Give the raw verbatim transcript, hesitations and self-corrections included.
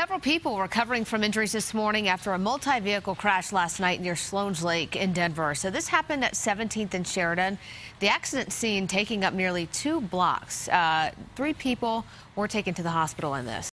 Several people recovering from injuries this morning after a multi-vehicle crash last night near Sloan's Lake in Denver. So this happened at seventeenth and Sheridan. The accident scene taking up nearly two blocks. Uh, three people were taken to the hospital in this.